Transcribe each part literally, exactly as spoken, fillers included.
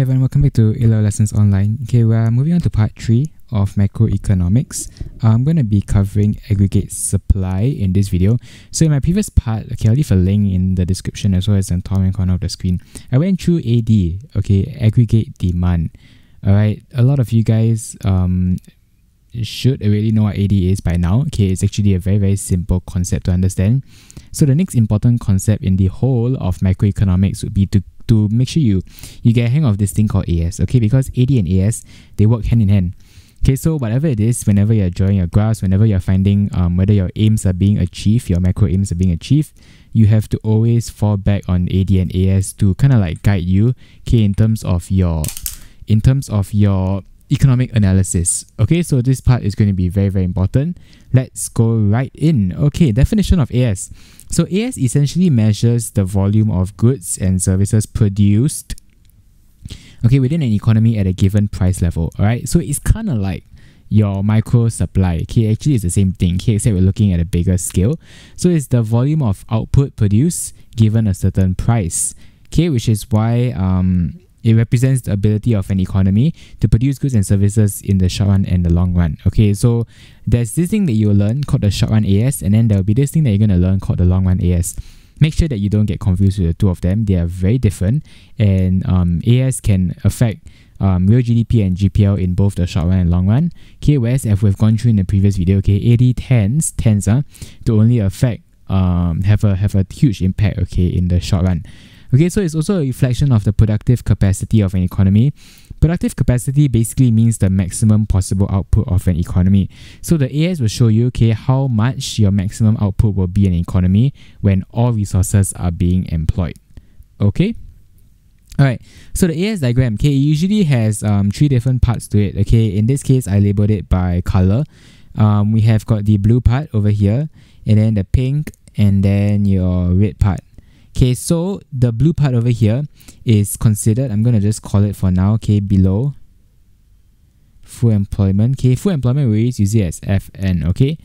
Hey everyone, welcome back to LevUp Lessons Online. Okay, we're moving on to part three of macroeconomics. I'm going to be covering aggregate supply in this video. So in my previous part, okay, I'll leave a link in the description as well as in the top and corner of the screen. I went through A D, okay, aggregate demand. Alright, a lot of you guys um, should already know what A D is by now. Okay, it's actually a very, very simple concept to understand. So the next important concept in the whole of macroeconomics would be to to make sure you, you get a hang of this thing called A S, okay? Because A D and A S, they work hand in hand. Okay, so whatever it is, whenever you're drawing your graphs, whenever you're finding um, whether your aims are being achieved, your macro aims are being achieved, you have to always fall back on A D and A S to kind of like guide you, okay, in terms of your, in terms of your economic analysis. Okay, so this part is going to be very, very important. Let's go right in. Okay, definition of A S. So A S essentially measures the volume of goods and services produced, okay, within an economy at a given price level. Alright, so it's kind of like your micro supply. Okay, actually it's the same thing. Okay, except we're looking at a bigger scale. So it's the volume of output produced given a certain price. Okay, which is why um. it represents the ability of an economy to produce goods and services in the short run and the long run. Okay, so there's this thing that you'll learn called the short run A S, and then there'll be this thing that you're going to learn called the long run A S. Make sure that you don't get confused with the two of them. They are very different, and um, A S can affect um, real G D P and G P L in both the short run and long run. Okay, whereas if we've gone through in the previous video, okay, A D tends, tends uh, to only affect, um, have a, have a huge impact, okay, in the short run. Okay, so it's also a reflection of the productive capacity of an economy. Productive capacity basically means the maximum possible output of an economy. So the A S will show you, okay, how much your maximum output will be in an economy when all resources are being employed. Okay? Alright, so the A S diagram, okay, it usually has um, three different parts to it. Okay, in this case, I labeled it by color. Um, we have got the blue part over here, and then the pink, and then your red part. Okay, so the blue part over here is considered, I'm going to just call it for now, okay, below full employment. Okay, full employment, we always use it as F N, okay.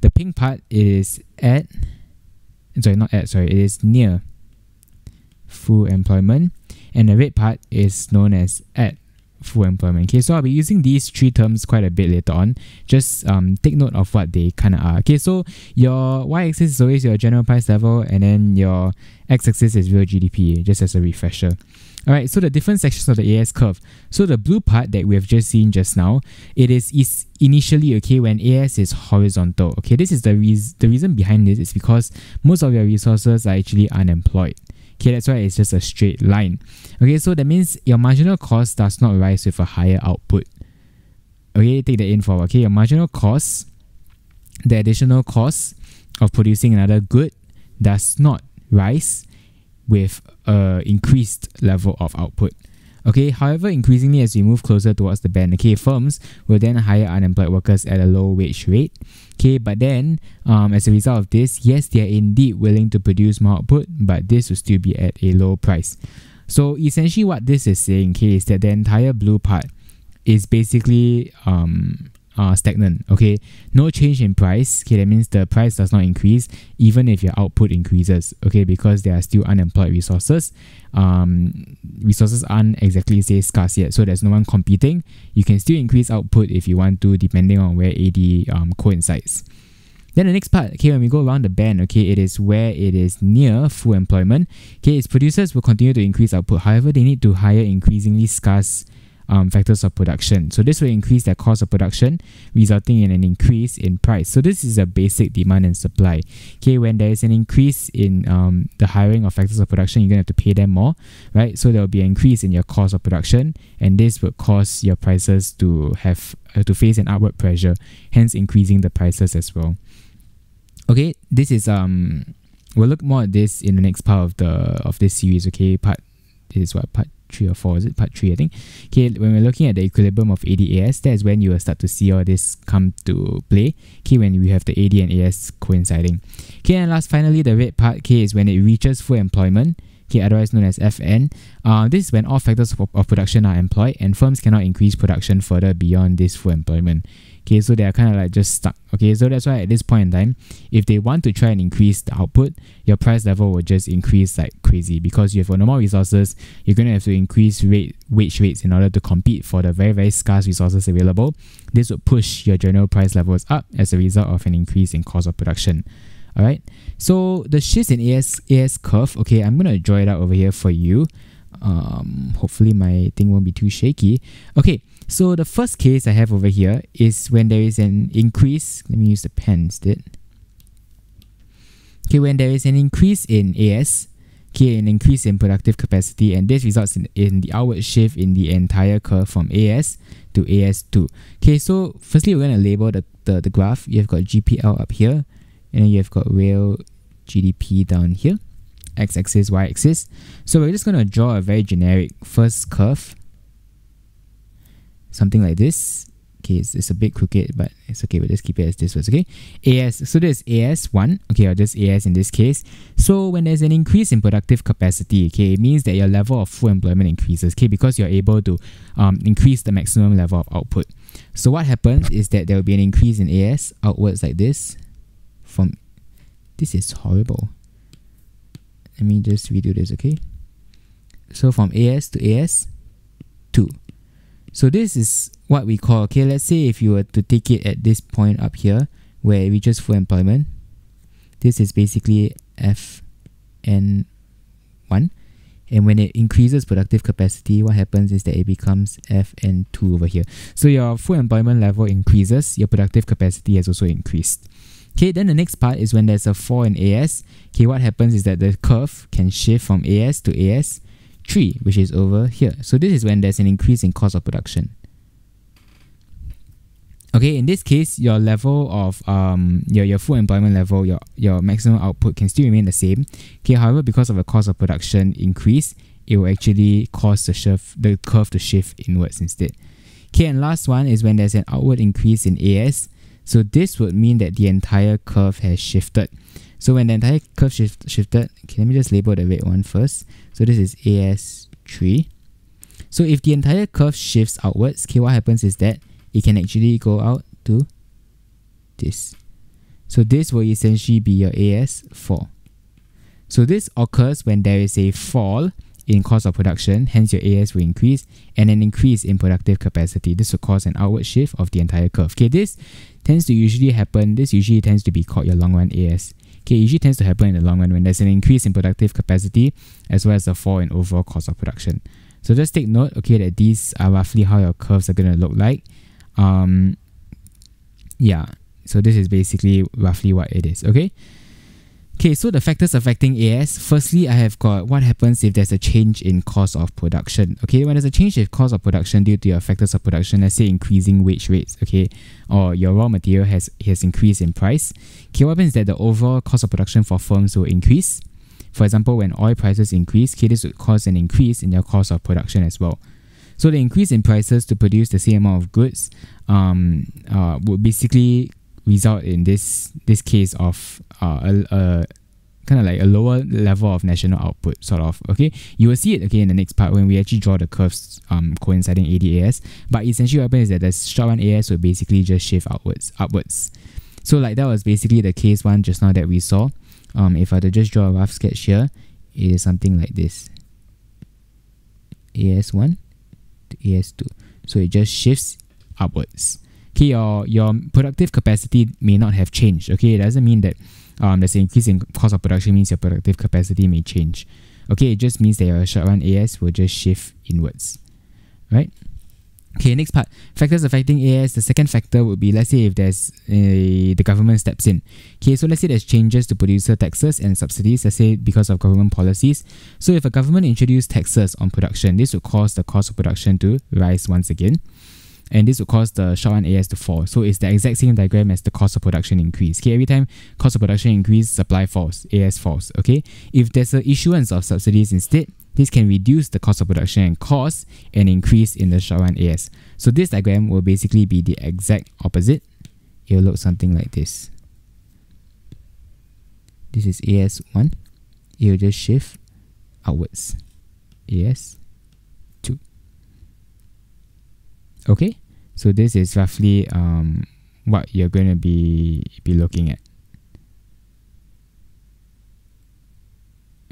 The pink part is at, sorry, not at, sorry, it is near full employment. And the red part is known as at full employment. Okay, so I'll be using these three terms quite a bit later on. Just um, take note of what they kind of are. Okay, so your y-axis is always your general price level, and then your x-axis is real G D P, just as a refresher. Alright, so the different sections of the A S curve. So the blue part that we have just seen just now, it is, is initially, okay, when A S is horizontal. Okay, this is the, reason the reason behind this is because most of your resources are actually unemployed. Okay, that's why it's just a straight line. Okay, so that means your marginal cost does not rise with a higher output. Okay, take that in forward. Okay, your marginal cost, the additional cost of producing another good, does not rise with an increased level of output. Okay, however, increasingly as we move closer towards the band, okay, firms will then hire unemployed workers at a low wage rate. Okay, but then, um, as a result of this, yes, they are indeed willing to produce more output, but this will still be at a low price. So essentially what this is saying, okay, is that the entire blue part is basically um, uh, stagnant. Okay, no change in price. Okay, that means the price does not increase even if your output increases. Okay, because there are still unemployed resources. Um, resources aren't exactly, say, scarce yet, so there's no one competing. You can still increase output if you want to, depending on where A D um, coincides. Then the next part, okay, when we go around the band, okay, it is where it is near full employment. Okay, its producers will continue to increase output. However, they need to hire increasingly scarce um, factors of production. So this will increase their cost of production, resulting in an increase in price. So this is a basic demand and supply. Okay, when there is an increase in um, the hiring of factors of production, you're going to have to pay them more, right? So there will be an increase in your cost of production, and this will cause your prices to have uh, to face an upward pressure, hence increasing the prices as well. Okay, this is um we'll look more at this in the next part of the of this series, okay? Part this is what, part three or four, is it? Part three, I think. Okay, when we're looking at the equilibrium of A D A S, that is when you will start to see all this come to play. Okay, when we have the A D and A S coinciding. Okay, and last finally the red part, okay, is when it reaches full employment. Okay, otherwise known as F N. Uh, this is when all factors of, of production are employed, and firms cannot increase production further beyond this full employment. Okay, so they're kind of like just stuck. Okay, so that's why at this point in time, if they want to try and increase the output, your price level will just increase like crazy, because you have no more resources. You're going to have to increase rate, wage rates in order to compete for the very, very scarce resources available. This would push your general price levels up as a result of an increase in cost of production. All right, so the shifts in A S, A S curve, okay, I'm going to draw it out over here for you. Um, hopefully my thing won't be too shaky. Okay, so the first case I have over here is when there is an increase. Let me use the pen instead. Okay, when there is an increase in A S, okay, an increase in productive capacity, and this results in, in the outward shift in the entire curve from A S to A S two. Okay, so firstly we're going to label the, the, the graph. You've got G P L up here, and then you've got real G D P down here, x-axis, y-axis. So we're just going to draw a very generic first curve, something like this. Okay, it's, it's a bit crooked, but it's okay. We'll just keep it as this was, okay? A S, so this is A S one, okay, or just A S in this case. So when there's an increase in productive capacity, okay, it means that your level of full employment increases, okay, because you're able to um, increase the maximum level of output. So what happens is that there will be an increase in A S outwards like this. From this is horrible. Let me just redo this, okay? So from A S to A S two. So this is what we call, okay, let's say if you were to take it at this point up here where it reaches full employment, this is basically F N one. And when it increases productive capacity, what happens is that it becomes F N two over here. So your full employment level increases, your productive capacity has also increased. Okay, then the next part is when there's a fall in A S. Okay, what happens is that the curve can shift from A S to A S three, which is over here. So this is when there's an increase in cost of production. Okay, in this case, your level of um your, your full employment level, your, your maximum output can still remain the same. Okay, however, because of the cost of production increase, it will actually cause the shift, the curve to shift inwards instead. Okay, and last one is when there's an outward increase in A S. So this would mean that the entire curve has shifted. So when the entire curve shift, shifted, okay, let me just label the red one first. So this is A S three. So if the entire curve shifts outwards, okay, what happens is that it can actually go out to this. So this will essentially be your A S four. So this occurs when there is a fall in cost of production, hence your A S will increase, and an increase in productive capacity. This will cause an outward shift of the entire curve. Okay, this tends to usually happen, this usually tends to be called your long run A S. Okay, it usually tends to happen in the long run when there's an increase in productive capacity as well as a fall in overall cost of production. So just take note, okay, that these are roughly how your curves are going to look like. Um, yeah, so this is basically roughly what it is, okay? Okay, so the factors affecting A S. Firstly, I have got what happens if there's a change in cost of production. Okay, when there's a change in cost of production due to your factors of production, let's say increasing wage rates, okay, or your raw material has, has increased in price. Okay, what happens is that the overall cost of production for firms will increase. For example, when oil prices increase, okay, this would cause an increase in their cost of production as well. So the increase in prices to produce the same amount of goods um, uh, would basically result in this this case of uh, a, a kind of like a lower level of national output, sort of, okay? You will see it, okay, in the next part when we actually draw the curves um, coinciding A D A S, but essentially what happens is that the short run A S will basically just shift outwards, upwards. So like that was basically the case one just now that we saw. Um, if I were to just draw a rough sketch here, it is something like this. A S one to A S two. So it just shifts upwards. Okay, your, your productive capacity may not have changed. Okay, it doesn't mean that um, there's an increase in cost of production means your productive capacity may change. Okay, it just means that your short run A S will just shift inwards, right? Okay, next part, factors affecting A S. The second factor would be, let's say if there's a, the government steps in. Okay, so let's say there's changes to producer taxes and subsidies, let's say because of government policies. So if a government introduced taxes on production, this would cause the cost of production to rise once again. And this will cause the short run A S to fall. So it's the exact same diagram as the cost of production increase. Okay, every time cost of production increase, supply falls, A S falls. Okay, if there's an issuance of subsidies instead, this can reduce the cost of production and cause an increase in the short run A S. So this diagram will basically be the exact opposite. It will look something like this. This is A S one. It will just shift outwards. A S two. Okay. So this is roughly um, what you're going to be be looking at.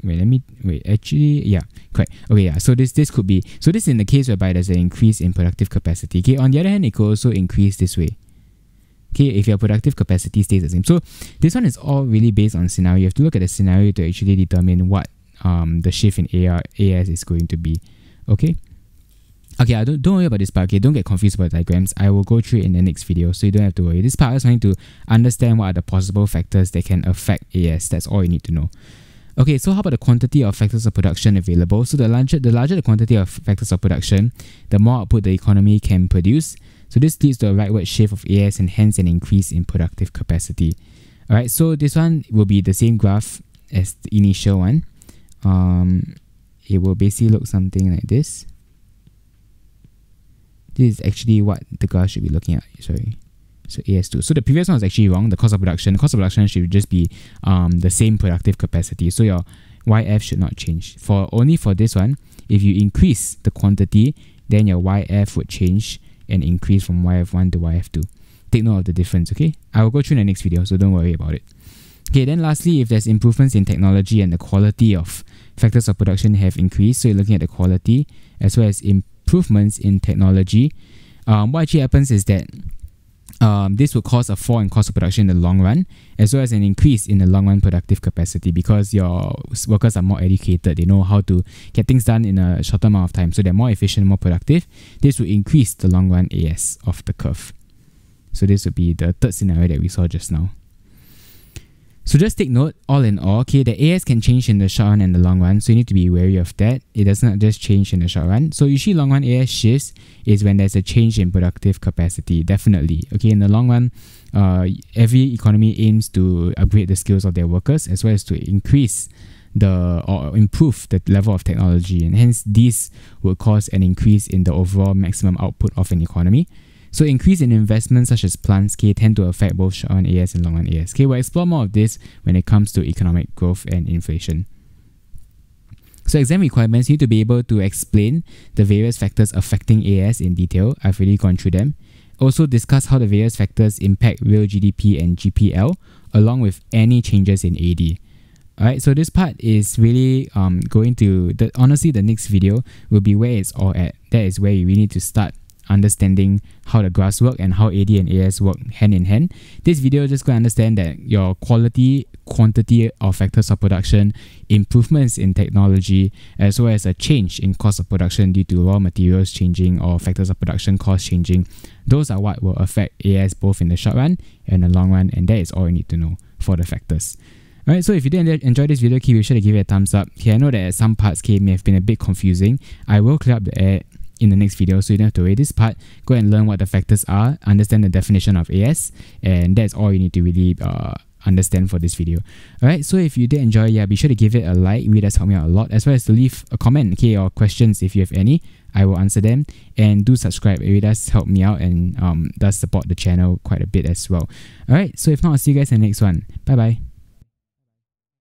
Wait, let me wait. Actually, yeah, correct. Okay, yeah. So this this could be so this is in the case whereby there's an increase in productive capacity. Okay. On the other hand, it could also increase this way. Okay, if your productive capacity stays the same. So this one is all really based on scenario. You have to look at the scenario to actually determine what um the shift in A R, A S is going to be. Okay. Okay, I don't don't worry about this part. Okay, don't get confused about diagrams. I will go through it in the next video, so you don't have to worry. This part is trying to understand what are the possible factors that can affect A S. That's all you need to know. Okay, so how about the quantity of factors of production available? So the larger, the larger the quantity of factors of production, the more output the economy can produce. So this leads to a rightward shift of A S and hence an increase in productive capacity. Alright, so this one will be the same graph as the initial one. Um, it will basically look something like this. This is actually what the graph should be looking at, sorry. So A S two. So the previous one was actually wrong. The cost of production, the cost of production should just be um, the same productive capacity. So your Y F should not change. For only for this one, if you increase the quantity, then your Y F would change and increase from Y F one to Y F two. Take note of the difference, okay? I will go through in the next video, so don't worry about it. Okay, then lastly, if there's improvements in technology and the quality of factors of production have increased, so you're looking at the quality as well as improvements in technology. Um, what actually happens is that Um, this will cause a fall in cost of production in the long run, as well as an increase in the long run productive capacity, because your workers are more educated. They know how to get things done in a shorter amount of time, so they're more efficient, more productive. This will increase the long run A S of the curve. So this would be the third scenario that we saw just now. So just take note, all in all, okay, the A S can change in the short run and the long run, so you need to be wary of that. It does not just change in the short run. So usually long run A S shifts is when there's a change in productive capacity, definitely. Okay, in the long run, uh, every economy aims to upgrade the skills of their workers as well as to increase the or improve the level of technology, and hence these will cause an increase in the overall maximum output of an economy. So increase in investments such as plants K tend to affect both short-run A S and long-run A S. K, we'll explore more of this when it comes to economic growth and inflation. So exam requirements, you need to be able to explain the various factors affecting A S in detail. I've already gone through them. Also discuss how the various factors impact real G D P and G P L along with any changes in A D. Alright, so this part is really um, going to, the, honestly the next video will be where it's all at. That is where you really need to start understanding how the graphs work and how A D and A S work hand in hand. This video is just going to understand that your quality, quantity of factors of production, improvements in technology, as well as a change in cost of production due to raw materials changing or factors of production cost changing. Those are what will affect A S both in the short run and the long run, and that is all you need to know for the factors. Alright, so if you did enjoy this video, okay, be sure to give it a thumbs up. Okay, I know that some parts okay, may have been a bit confusing. I will clear up the air in the next video, so you don't have to wait this part. Go and learn what the factors are, understand the definition of A S, and that's all you need to really uh, understand for this video. Alright, so if you did enjoy, yeah, be sure to give it a like. It really does help me out a lot, as well as to leave a comment, okay, or questions if you have any. I will answer them, and do subscribe. It really does help me out and um, does support the channel quite a bit as well. Alright, so if not, I'll see you guys in the next one. Bye bye.